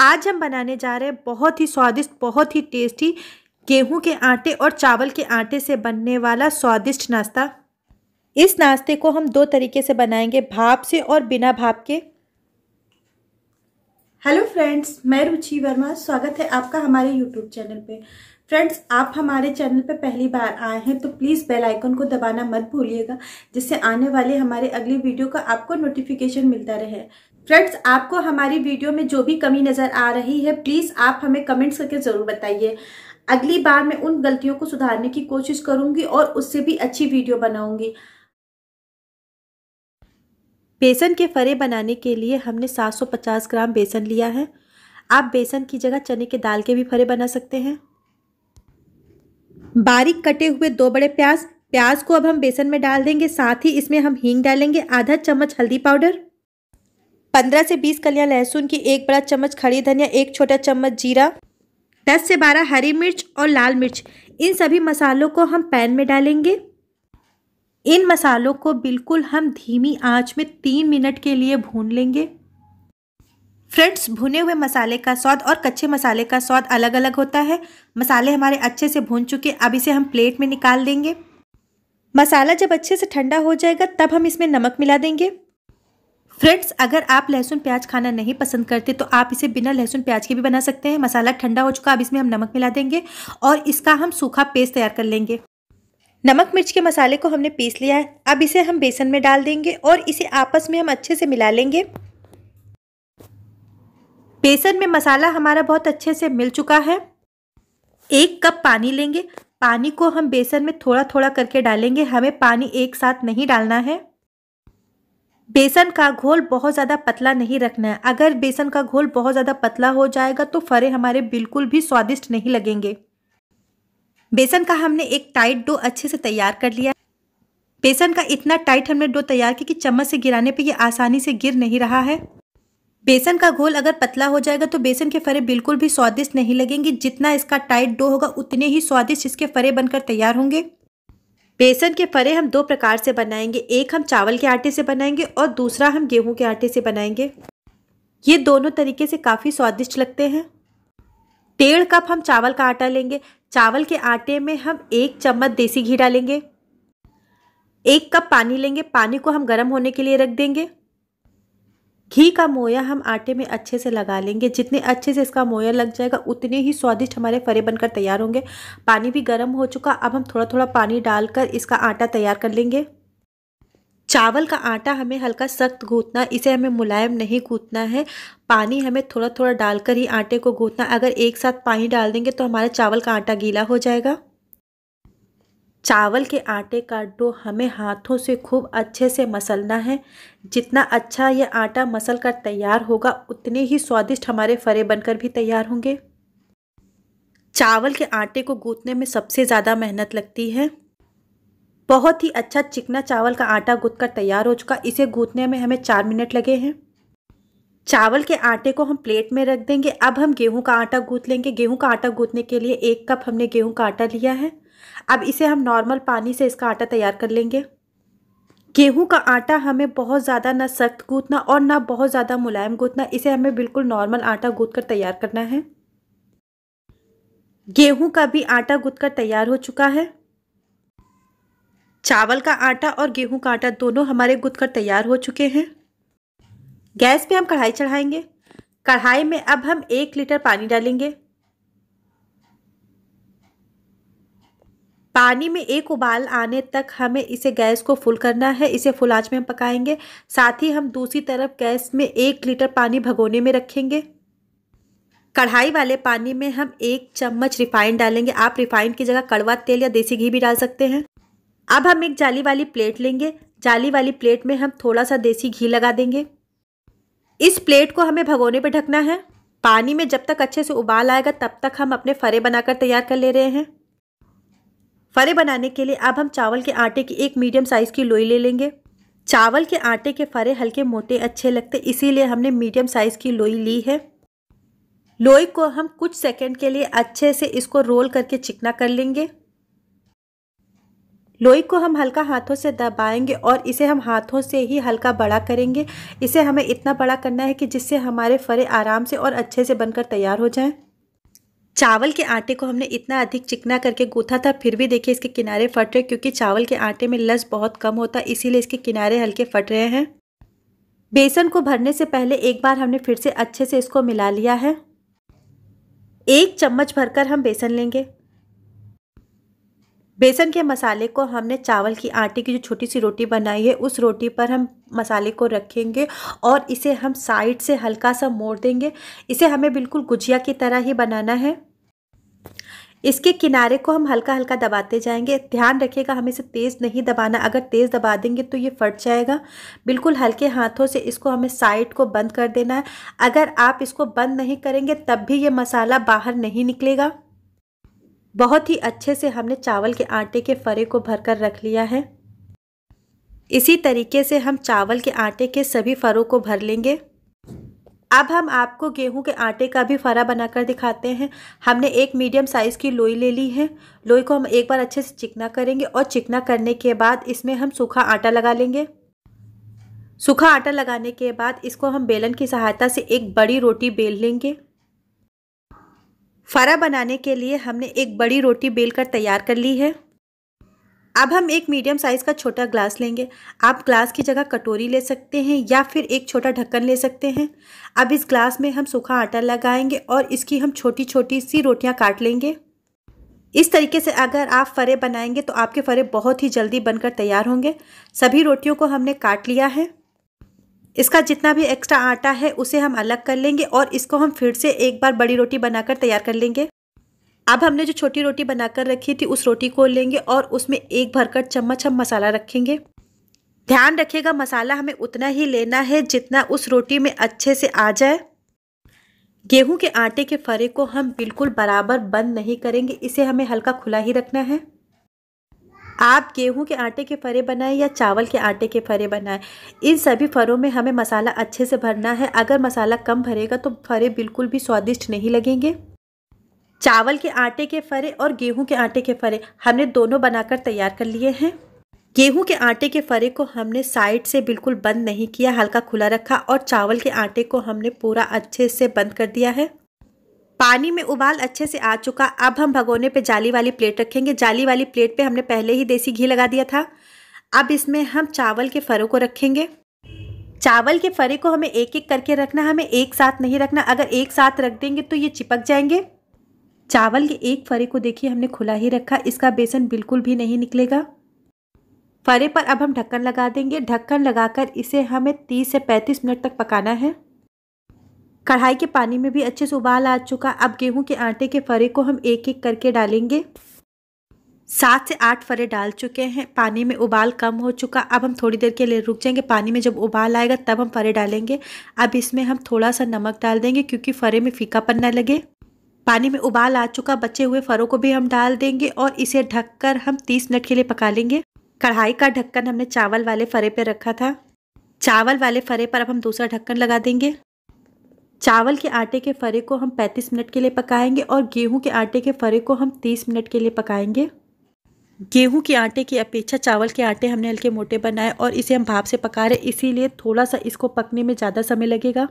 आज हम बनाने जा रहे हैं बहुत ही स्वादिष्ट, बहुत ही टेस्टी गेहूं के आटे और चावल के आटे से बनने वाला स्वादिष्ट नाश्ता। इस नाश्ते को हम दो तरीके से बनाएंगे, भाप से और बिना भाप के। हेलो फ्रेंड्स, मैं रुचि वर्मा, स्वागत है आपका हमारे यूट्यूब चैनल पे। फ्रेंड्स, आप हमारे चैनल पे पहली बार आए हैं तो प्लीज़ बेल आइकन को दबाना मत भूलिएगा, जिससे आने वाले हमारे अगली वीडियो का आपको नोटिफिकेशन मिलता रहे। फ्रेंड्स, आपको हमारी वीडियो में जो भी कमी नज़र आ रही है प्लीज़ आप हमें कमेंट्स करके ज़रूर बताइए। अगली बार मैं उन गलतियों को सुधारने की कोशिश करूँगी और उससे भी अच्छी वीडियो बनाऊँगी। बेसन के फरे बनाने के लिए हमने 750 ग्राम बेसन लिया है। आप बेसन की जगह चने के दाल के भी फरे बना सकते हैं। बारीक कटे हुए दो बड़े प्याज को अब हम बेसन में डाल देंगे। साथ ही इसमें हम हींग डालेंगे, आधा चम्मच हल्दी पाउडर, 15 से 20 कलियां लहसुन की, एक बड़ा चम्मच खड़ी धनिया, एक छोटा चम्मच जीरा, 10 से 12 हरी मिर्च और लाल मिर्च। इन सभी मसालों को हम पैन में डालेंगे। इन मसालों को बिल्कुल हम धीमी आंच में 3 मिनट के लिए भून लेंगे। फ्रेंड्स, भुने हुए मसाले का स्वाद और कच्चे मसाले का स्वाद अलग अलग होता है। मसाले हमारे अच्छे से भून चुके, अब इसे हम प्लेट में निकाल देंगे। मसाला जब अच्छे से ठंडा हो जाएगा तब हम इसमें नमक मिला देंगे। फ्रेंड्स, अगर आप लहसुन प्याज खाना नहीं पसंद करते तो आप इसे बिना लहसुन प्याज के भी बना सकते हैं। मसाला ठंडा हो चुका, अब इसमें हम नमक मिला देंगे और इसका हम सूखा पेस्ट तैयार कर लेंगे। नमक मिर्च के मसाले को हमने पीस लिया है, अब इसे हम बेसन में डाल देंगे और इसे आपस में हम अच्छे से मिला लेंगे। बेसन में मसाला हमारा बहुत अच्छे से मिल चुका है। 1 कप पानी लेंगे। पानी को हम बेसन में थोड़ा थोड़ा करके डालेंगे, हमें पानी एक साथ नहीं डालना है। बेसन का घोल बहुत ज़्यादा पतला नहीं रखना है। अगर बेसन का घोल बहुत ज़्यादा पतला हो जाएगा तो फरे हमारे बिल्कुल भी स्वादिष्ट नहीं लगेंगे। बेसन का हमने एक टाइट डो अच्छे से तैयार कर लिया। बेसन का इतना टाइट हमने डो तैयार किया कि चम्मच से गिराने पे ये आसानी से गिर नहीं रहा है। बेसन का घोल अगर पतला हो जाएगा तो बेसन के फरे बिल्कुल भी स्वादिष्ट नहीं लगेंगे। जितना इसका टाइट डो होगा उतने ही स्वादिष्ट इसके फरे बनकर तैयार होंगे। बेसन के फरे हम दो प्रकार से बनाएंगे, एक हम चावल के आटे से बनाएंगे और दूसरा हम गेहूँ के आटे से बनाएंगे। ये दोनों तरीके से काफ़ी स्वादिष्ट लगते हैं। 1.5 कप हम चावल का आटा लेंगे। चावल के आटे में हम 1 चम्मच देसी घी डालेंगे। 1 कप पानी लेंगे। पानी को हम गर्म होने के लिए रख देंगे। घी का मोया हम आटे में अच्छे से लगा लेंगे। जितने अच्छे से इसका मोया लग जाएगा उतने ही स्वादिष्ट हमारे फरे बनकर तैयार होंगे। पानी भी गर्म हो चुका, अब हम थोड़ा थोड़ा पानी डालकर इसका आटा तैयार कर लेंगे। चावल का आटा हमें हल्का सख्त गूंथना, इसे हमें मुलायम नहीं गूंथना है। पानी हमें थोड़ा थोड़ा डालकर ही आटे को गूंथना। अगर एक साथ पानी डाल देंगे तो हमारा चावल का आटा गीला हो जाएगा। चावल के आटे का डो हमें हाथों से खूब अच्छे से मसलना है। जितना अच्छा यह आटा मसल कर तैयार होगा उतने ही स्वादिष्ट हमारे फरे बनकर भी तैयार होंगे। चावल के आटे को गूंथने में सबसे ज़्यादा मेहनत लगती है। बहुत ही अच्छा चिकना चावल का आटा गूंथकर तैयार हो चुका, इसे गूंथने में हमें 4 मिनट लगे हैं। चावल के आटे को हम प्लेट में रख देंगे। अब हम गेहूं का आटा गूंथ लेंगे। गेहूं का आटा गूंथने के लिए 1 कप हमने गेहूं का आटा लिया है। अब इसे हम नॉर्मल पानी से इसका आटा तैयार कर लेंगे। गेहूं का आटा हमें बहुत ज़्यादा ना सख्त गूंथना और ना बहुत ज़्यादा मुलायम गूंथना, इसे हमें बिल्कुल नॉर्मल आटा गूंथकर तैयार करना है। गेहूं का भी आटा गूंथकर तैयार हो चुका है। चावल का आटा और गेहूं का आटा दोनों हमारे गूंथकर तैयार हो चुके हैं। गैस पे हम कढ़ाई चढ़ाएंगे। कढ़ाई में अब हम 1 लीटर पानी डालेंगे। पानी में 1 उबाल आने तक हमें इसे गैस को फुल करना है। इसे फुल आंच में हम पकाएंगे। साथ ही हम दूसरी तरफ गैस में 1 लीटर पानी भगोने में रखेंगे। कढ़ाई वाले पानी में हम 1 चम्मच रिफाइंड डालेंगे। आप रिफाइंड की जगह कड़वा तेल या देसी घी भी डाल सकते हैं। अब हम एक जाली वाली प्लेट लेंगे। जाली वाली प्लेट में हम थोड़ा सा देसी घी लगा देंगे। इस प्लेट को हमें भगोने पर ढकना है। पानी में जब तक अच्छे से उबाल आएगा तब तक हम अपने फरे बनाकर तैयार कर ले रहे हैं। फरे बनाने के लिए अब हम चावल के आटे की एक मीडियम साइज़ की लोई ले लेंगे। चावल के आटे के फरे हल्के मोटे अच्छे लगते, इसीलिए हमने मीडियम साइज़ की लोई ली है। लोई को हम कुछ सेकंड के लिए अच्छे से इसको रोल करके चिकना कर लेंगे। लोई को हम हल्का हाथों से दबाएंगे और इसे हम हाथों से ही हल्का बड़ा करेंगे। इसे हमें इतना बड़ा करना है कि जिससे हमारे फरे आराम से और अच्छे से बनकर तैयार हो जाएं। चावल के आटे को हमने इतना अधिक चिकना करके गूथा था, फिर भी देखिए इसके किनारे फट रहे, क्योंकि चावल के आटे में लस बहुत कम होता है, इसीलिए इसके किनारे हल्के फट रहे हैं। बेसन को भरने से पहले एक बार हमने फिर से अच्छे से इसको मिला लिया है। एक चम्मच भरकर हम बेसन लेंगे। बेसन के मसाले को हमने चावल की आटे की जो छोटी सी रोटी बनाई है उस रोटी पर हम मसाले को रखेंगे और इसे हम साइड से हल्का सा मोड़ देंगे। इसे हमें बिल्कुल गुजिया की तरह ही बनाना है। इसके किनारे को हम हल्का हल्का दबाते जाएंगे। ध्यान रखिएगा हमें इसे तेज़ नहीं दबाना, अगर तेज़ दबा देंगे तो ये फट जाएगा। बिल्कुल हल्के हाथों से इसको हमें साइड को बंद कर देना है। अगर आप इसको बंद नहीं करेंगे तब भी ये मसाला बाहर नहीं निकलेगा। बहुत ही अच्छे से हमने चावल के आटे के फरे को भरकर रख लिया है। इसी तरीके से हम चावल के आटे के सभी फरों को भर लेंगे। अब हम आपको गेहूं के आटे का भी फरा बनाकर दिखाते हैं। हमने एक मीडियम साइज़ की लोई ले ली है। लोई को हम एक बार अच्छे से चिकना करेंगे और चिकना करने के बाद इसमें हम सूखा आटा लगा लेंगे। सूखा आटा लगाने के बाद इसको हम बेलन की सहायता से एक बड़ी रोटी बेल लेंगे। फरा बनाने के लिए हमने एक बड़ी रोटी बेलकर तैयार कर ली है। अब हम एक मीडियम साइज़ का छोटा ग्लास लेंगे। आप ग्लास की जगह कटोरी ले सकते हैं या फिर एक छोटा ढक्कन ले सकते हैं। अब इस ग्लास में हम सूखा आटा लगाएंगे और इसकी हम छोटी छोटी सी रोटियां काट लेंगे। इस तरीके से अगर आप फरे बनाएंगे तो आपके फरे बहुत ही जल्दी बनकर तैयार होंगे। सभी रोटियों को हमने काट लिया है। इसका जितना भी एक्स्ट्रा आटा है उसे हम अलग कर लेंगे और इसको हम फिर से एक बार बड़ी रोटी बनाकर तैयार कर लेंगे। अब हमने जो छोटी रोटी बनाकर रखी थी उस रोटी को लेंगे और उसमें एक भरकर चम्मच हम मसाला रखेंगे। ध्यान रखिएगा मसाला हमें उतना ही लेना है जितना उस रोटी में अच्छे से आ जाए। गेहूं के आटे के फरे को हम बिल्कुल बराबर बंद नहीं करेंगे, इसे हमें हल्का खुला ही रखना है। आप गेहूं के आटे के फरे बनाएं या चावल के आटे के फरे बनाएं, इन सभी फरों में हमें मसाला अच्छे से भरना है। अगर मसाला कम भरेगा तो फरे बिल्कुल भी स्वादिष्ट नहीं लगेंगे। चावल के आटे के फरे और गेहूं के आटे के फरे हमने दोनों बनाकर तैयार कर लिए हैं। गेहूं के आटे के फरे को हमने साइड से बिल्कुल बंद नहीं किया, हल्का खुला रखा और चावल के आटे को हमने पूरा अच्छे से बंद कर दिया है। पानी में उबाल अच्छे से आ चुका। अब हम भगोने पे जाली वाली प्लेट रखेंगे। जाली वाली प्लेट पे हमने पहले ही देसी घी लगा दिया था। अब इसमें हम चावल के फरों को रखेंगे। चावल के फरे को हमें एक एक करके रखना, हमें एक साथ नहीं रखना। अगर एक साथ रख देंगे तो ये चिपक जाएंगे। चावल के एक फरे को देखिए हमने खुला ही रखा, इसका बेसन बिल्कुल भी नहीं निकलेगा। फरे पर अब हम ढक्कन लगा देंगे। ढक्कन लगाकर इसे हमें 30 से 35 मिनट तक पकाना है। कढ़ाई के पानी में भी अच्छे से उबाल आ चुका। अब गेहूं के आटे के फरे को हम एक एक करके डालेंगे। 7 से 8 फरे डाल चुके हैं। पानी में उबाल कम हो चुका। अब हम थोड़ी देर के लिए रुक जाएंगे। पानी में जब उबाल आएगा तब हम फरे डालेंगे। अब इसमें हम थोड़ा सा नमक डाल देंगे क्योंकि फरे में फीकापन ना लगे। पानी में उबाल आ चुका। बचे हुए फरों को भी हम डाल देंगे और इसे ढककर हम 30 मिनट के लिए पका लेंगे। कढ़ाई का ढक्कन हमने चावल वाले फरे पर रखा था। चावल वाले फरे पर अब हम दूसरा ढक्कन लगा देंगे। चावल के आटे के फरे को हम 35 मिनट के लिए पकाएंगे और गेहूं के आटे के फरे को हम 30 मिनट के लिए पकाएंगे। गेहूं के आटे की अपेक्षा चावल के आटे हमने हल्के मोटे बनाए और इसे हम भाप से पका रहे, इसीलिए थोड़ा सा इसको पकने में ज़्यादा समय लगेगा।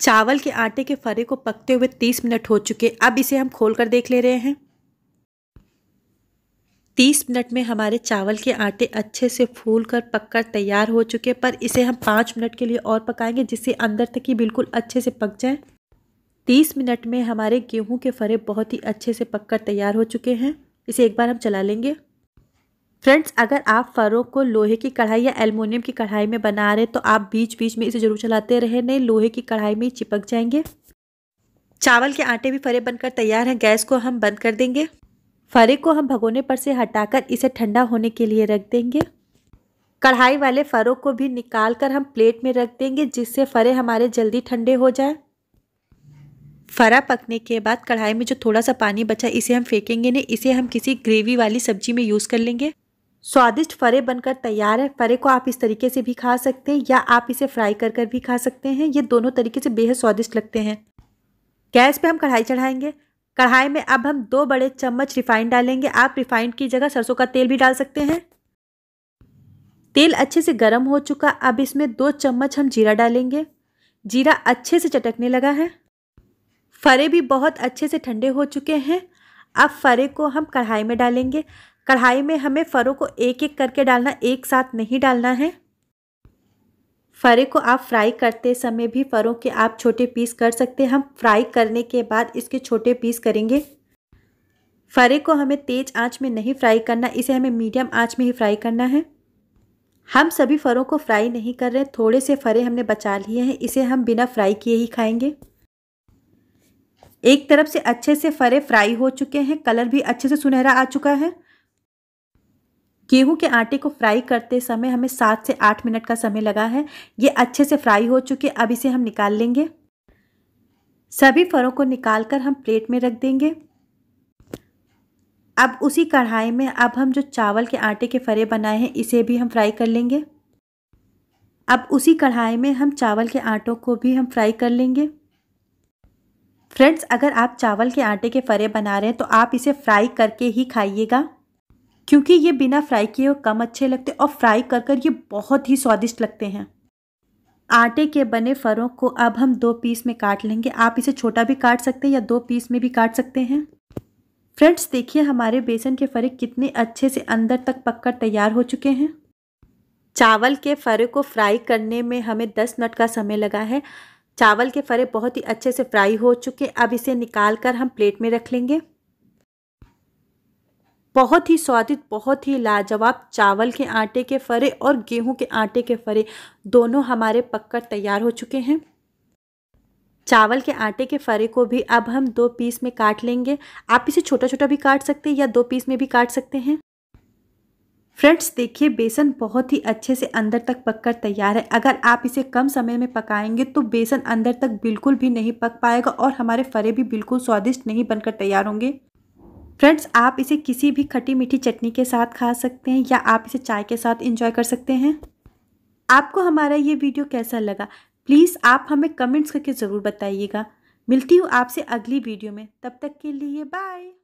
चावल के आटे के फरे को पकते हुए 30 मिनट हो चुके। अब इसे हम खोल कर देख ले रहे हैं। 30 मिनट में हमारे चावल के आटे अच्छे से फूल कर पक कर तैयार हो चुके, पर इसे हम 5 मिनट के लिए और पकाएंगे जिससे अंदर तक ही बिल्कुल अच्छे से पक जाए। 30 मिनट में हमारे गेहूं के फरे बहुत ही अच्छे से पक कर तैयार हो चुके हैं। इसे एक बार हम चला लेंगे। फ्रेंड्स, अगर आप फरों को लोहे की कढ़ाई या एल्युमिनियम की कढ़ाई में बना रहे तो आप बीच बीच में इसे ज़रूर चलाते रहें, नहीं लोहे की कढ़ाई में चिपक जाएंगे। चावल के आटे भी फरे बनकर तैयार हैं। गैस को हम बंद कर देंगे। फरे को हम भगोने पर से हटाकर इसे ठंडा होने के लिए रख देंगे। कढ़ाई वाले फरों को भी निकालकर हम प्लेट में रख देंगे जिससे फरे हमारे जल्दी ठंडे हो जाए। फरा पकने के बाद कढ़ाई में जो थोड़ा सा पानी बचा इसे हम फेंकेंगे नहीं, इसे हम किसी ग्रेवी वाली सब्जी में यूज़ कर लेंगे। स्वादिष्ट फरे बनकर तैयार है। फरे को आप इस तरीके से भी खा सकते हैं या आप इसे फ्राई कर कर भी खा सकते हैं। ये दोनों तरीके से बेहद स्वादिष्ट लगते हैं। गैस पर हम कढ़ाई चढ़ाएँगे। कढ़ाई में अब हम 2 बड़े चम्मच रिफाइंड डालेंगे। आप रिफाइंड की जगह सरसों का तेल भी डाल सकते हैं। तेल अच्छे से गर्म हो चुका। अब इसमें 2 चम्मच हम जीरा डालेंगे। जीरा अच्छे से चटकने लगा है। फरे भी बहुत अच्छे से ठंडे हो चुके हैं। अब फरे को हम कढ़ाई में डालेंगे। कढ़ाई में हमें फरों को एक एक करके डालना, एक साथ नहीं डालना है। फरे को आप फ्राई करते समय भी फरों के आप छोटे पीस कर सकते हैं। हम फ्राई करने के बाद इसके छोटे पीस करेंगे। फरे को हमें तेज आंच में नहीं फ्राई करना, इसे हमें मीडियम आंच में ही फ्राई करना है। हम सभी फरों को फ्राई नहीं कर रहे, थोड़े से फरे हमने बचा लिए हैं, इसे हम बिना फ्राई किए ही खाएंगे। एक तरफ से अच्छे से फरे फ्राई हो चुके हैं, कलर भी अच्छे से सुनहरा आ चुका है। गेहूं के आटे को फ्राई करते समय हमें 7 से 8 मिनट का समय लगा है। ये अच्छे से फ्राई हो चुके, अब इसे हम निकाल लेंगे। सभी फरों को निकालकर हम प्लेट में रख देंगे। अब उसी कढ़ाई में अब हम जो चावल के आटे के फरे बनाए हैं इसे भी हम फ्राई कर लेंगे। अब उसी कढ़ाई में हम चावल के आटों को भी हम फ्राई कर लेंगे। फ्रेंड्स, अगर आप चावल के आटे के फरे बना रहे हैं तो आप इसे फ्राई करके ही खाइएगा, क्योंकि ये बिना फ्राई किए हुए कम अच्छे लगते और फ्राई कर कर ये बहुत ही स्वादिष्ट लगते हैं। आटे के बने फरों को अब हम 2 पीस में काट लेंगे। आप इसे छोटा भी काट सकते हैं या 2 पीस में भी काट सकते हैं। फ्रेंड्स, देखिए हमारे बेसन के फरे कितने अच्छे से अंदर तक पककर तैयार हो चुके हैं। चावल के फरे को फ्राई करने में हमें 10 मिनट का समय लगा है। चावल के फरे बहुत ही अच्छे से फ्राई हो चुके। अब इसे निकाल कर हम प्लेट में रख लेंगे। बहुत ही स्वादिष्ट, बहुत ही लाजवाब चावल के आटे के फरे और गेहूं के आटे के फरे दोनों हमारे पककर तैयार हो चुके हैं। चावल के आटे के फरे को भी अब हम 2 पीस में काट लेंगे। आप इसे छोटा छोटा भी काट सकते हैं या 2 पीस में भी काट सकते हैं। फ्रेंड्स, देखिए बेसन बहुत ही अच्छे से अंदर तक पककर तैयार है। अगर आप इसे कम समय में पकाएंगे तो बेसन अंदर तक बिल्कुल भी नहीं पक पाएगा और हमारे फरे भी बिल्कुल स्वादिष्ट नहीं बनकर तैयार होंगे। फ्रेंड्स, आप इसे किसी भी खट्टी मीठी चटनी के साथ खा सकते हैं या आप इसे चाय के साथ एंजॉय कर सकते हैं। आपको हमारा ये वीडियो कैसा लगा प्लीज़ आप हमें कमेंट्स करके ज़रूर बताइएगा। मिलती हूँ आपसे अगली वीडियो में, तब तक के लिए बाय।